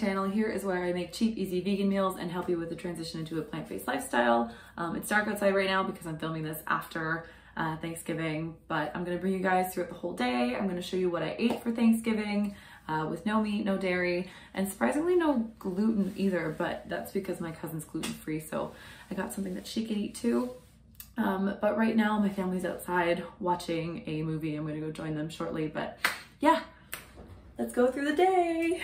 channel. Here is where I make cheap, easy vegan meals and help you with the transition into a plant-based lifestyle. It's dark outside right now because I'm filming this after Thanksgiving, but I'm gonna bring you guys throughout the whole day. I'm gonna show you what I ate for Thanksgiving with no meat, no dairy, and surprisingly no gluten either, but that's because my cousin's gluten-free, so I got something that she can eat too. But right now my family's outside watching a movie. I'm gonna go join them shortly, but yeah, let's go through the day.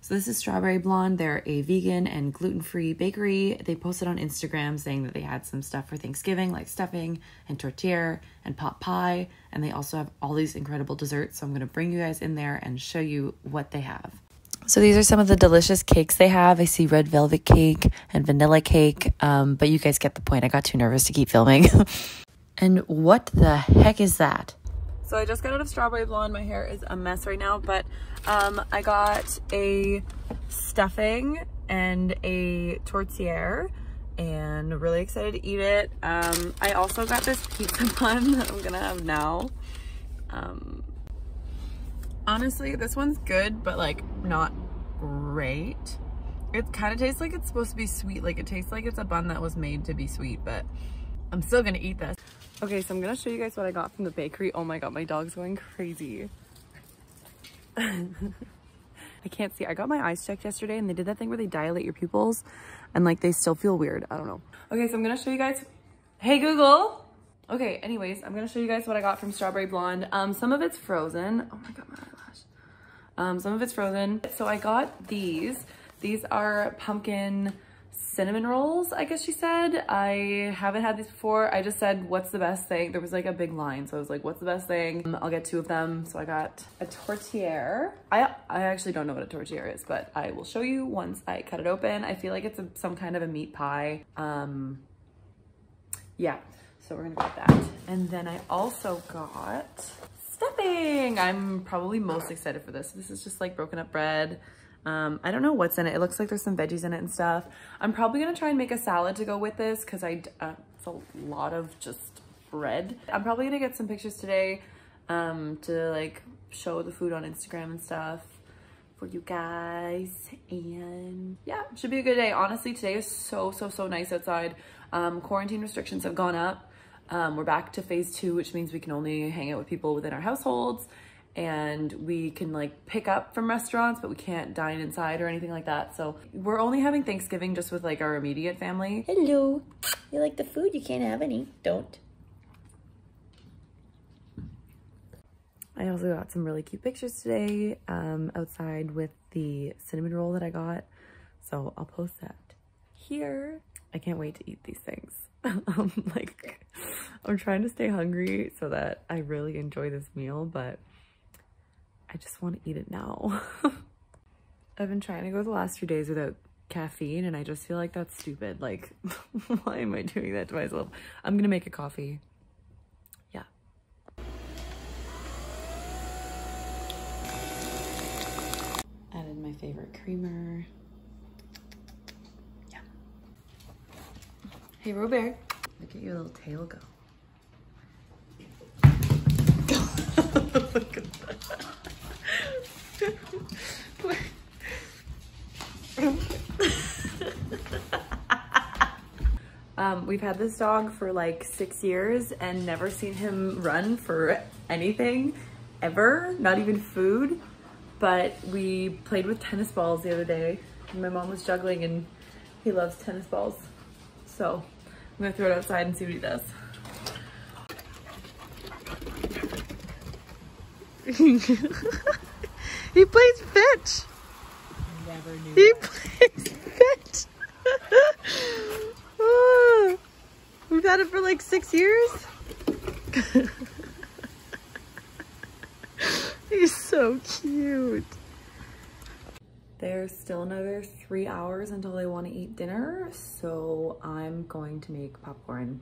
So this is Strawberry Blonde. They're a vegan and gluten-free bakery. They posted on Instagram saying that they had some stuff for Thanksgiving, like stuffing and tourtière and pot pie. And they also have all these incredible desserts. So I'm gonna bring you guys in there and show you what they have. So these are some of the delicious cakes they have. I see red velvet cake and vanilla cake, but you guys get the point. I got too nervous to keep filming. And what the heck is that? So I just got out of Strawberry Blonde. My hair is a mess right now, but I got a stuffing and a tourtière and really excited to eat it. I also got this pizza bun that I'm gonna have now. Honestly, this one's good, but like not great. It kind of tastes like it's supposed to be sweet. Like it tastes like it's a bun that was made to be sweet, but I'm still gonna eat this. Okay, so I'm gonna show you guys what I got from the bakery. Oh my god, my dog's going crazy. I can't see. I got my eyes checked yesterday and they did that thing where they dilate your pupils and like they still feel weird. I don't know. Okay, so I'm gonna show you guys. Hey Google! Okay, anyways, I'm gonna show you guys what I got from Strawberry Blonde. Some of it's frozen. Oh my god, my eyelash. Some of it's frozen. So I got these. These are pumpkin cinnamon rolls, I guess she said. I haven't had these before. I just said, what's the best thing? There was like a big line. So I was like, what's the best thing? I'll get two of them. So I got a tourtière. I actually don't know what a tourtière is, but I will show you once I cut it open. I feel like it's some kind of a meat pie. Yeah, so we're gonna get that. And then I also got stuffing. I'm probably most excited for this. This is just like broken up bread. I don't know what's in it. It looks like there's some veggies in it and stuff. I'm probably gonna try and make a salad to go with this because it's a lot of just bread. I'm probably gonna get some pictures today to like show the food on Instagram and stuff for you guys. And yeah, should be a good day. Honestly, today is so nice outside. Quarantine restrictions have gone up. We're back to phase 2, which means we can only hang out with people within our households. And we can like pick up from restaurants, but we can't dine inside or anything like that. So we're only having Thanksgiving just with like our immediate family. Hello, you like the food? You can't have any, don't. I also got some really cute pictures today outside with the cinnamon roll that I got. So I'll post that here. I can't wait to eat these things. Like I'm trying to stay hungry so that I really enjoy this meal, but I just want to eat it now. I've been trying to go the last few days without caffeine and I just feel like that's stupid. Like, why am I doing that to myself? I'm going to make a coffee. Yeah. Added my favorite creamer. Yeah. Hey, Robert. Look at your little tail go. Look at that. We've had this dog for like 6 years and never seen him run for anything ever, not even food. But we played with tennis balls the other day and my mom was juggling and he loves tennis balls. So I'm gonna throw it outside and see what he does. He plays fetch. Never knew he that. Plays fetch. Oh, we've had it for like 6 years. He's so cute. There's still another 3 hours until I want to eat dinner, so I'm going to make popcorn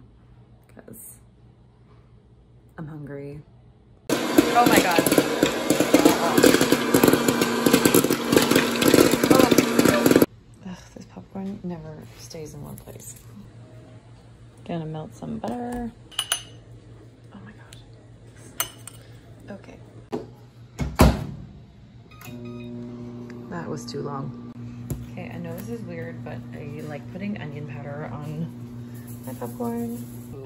because I'm hungry. Oh my god. Ugh, this popcorn never stays in one place. Gonna melt some butter. Oh my gosh. Okay. That was too long. know this is weird, but I like putting onion powder on my popcorn. Ooh,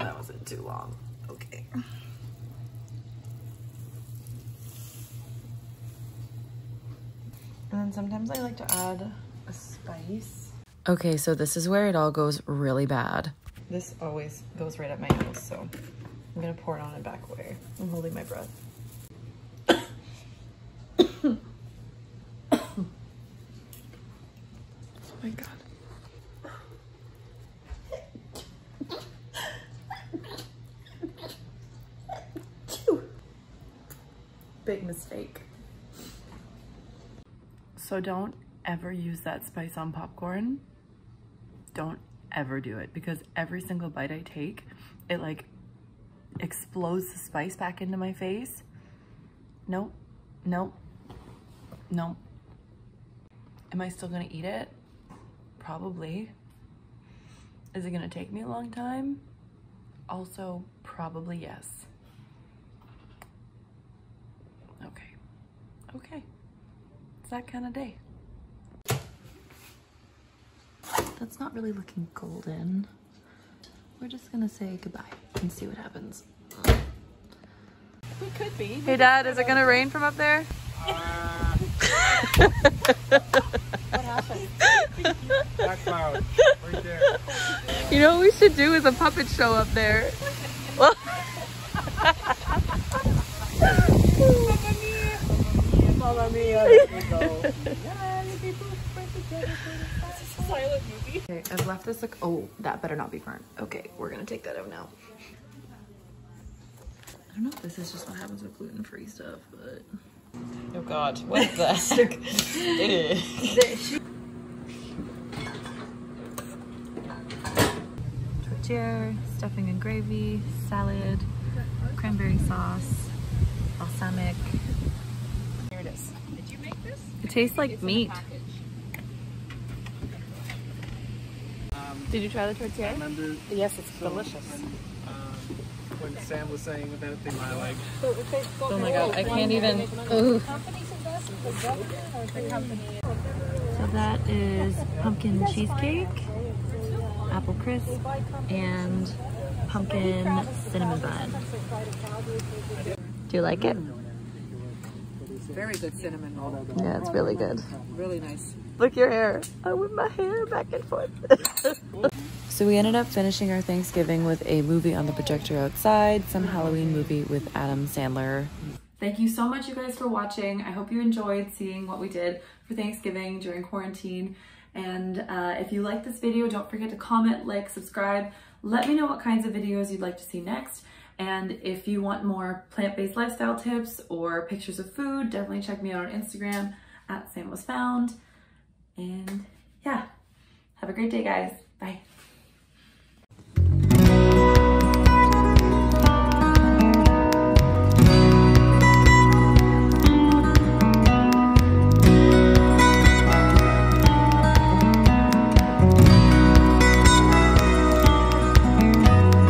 that wasn't too long. Okay. And then sometimes I like to add a spice. Okay, so this is where it all goes really bad. This always goes right up my nose, so I'm gonna pour it on and back away. I'm holding my breath. Oh my God. Big mistake. So don't ever use that spice on popcorn. Don't ever do it, because every single bite I take, it like explodes the spice back into my face. Nope, nope, nope. Am I still gonna eat it? Probably. Is it gonna take me a long time? Also, probably yes. Okay, okay. It's that kind of day. That's not really looking golden. We're just gonna say goodbye and see what happens. It could be. Hey Dad, is it gonna rain from up there? What happened? That cloud, right there. You know what we should do is a puppet show up there. Well, okay, I've left this like, oh, that better not be burnt. Okay, we're gonna take that out now. I don't know if this is just what happens with gluten-free stuff, but. Oh God, what's that? Tourtière, stuffing and gravy, salad, cranberry sauce, balsamic. Here it is. Did you make this? It tastes like meat. Did you try the tourtière? Yes, it's delicious. When Sam was saying about thing, I like. Oh my God, I can't even. Ooh. So that is pumpkin cheesecake, apple crisp, and pumpkin cinnamon bun. Do you like it? Very good cinnamon roll. Yeah, it's really good. Really nice. Look your hair. I whip my hair back and forth. So we ended up finishing our Thanksgiving with a movie on the projector outside, some Halloween movie with Adam Sandler. Thank you so much, you guys, for watching. I hope you enjoyed seeing what we did for Thanksgiving during quarantine. And if you like this video, don't forget to comment, like, subscribe. Let me know what kinds of videos you'd like to see next. And if you want more plant-based lifestyle tips or pictures of food, definitely check me out on Instagram @SamWasFound. And yeah, have a great day, guys. Bye.